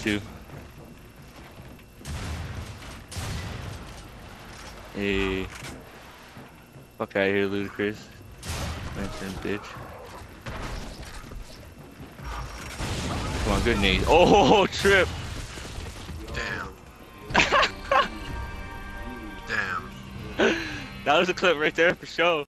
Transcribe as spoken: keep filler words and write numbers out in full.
two. Hey. Fuck out of here, Ludacris. Manson, bitch. Come on, good knees. Oh, trip! Damn. Damn. That was a clip right there for sure.